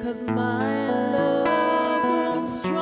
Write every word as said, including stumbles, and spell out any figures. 'Cause my love won't stray.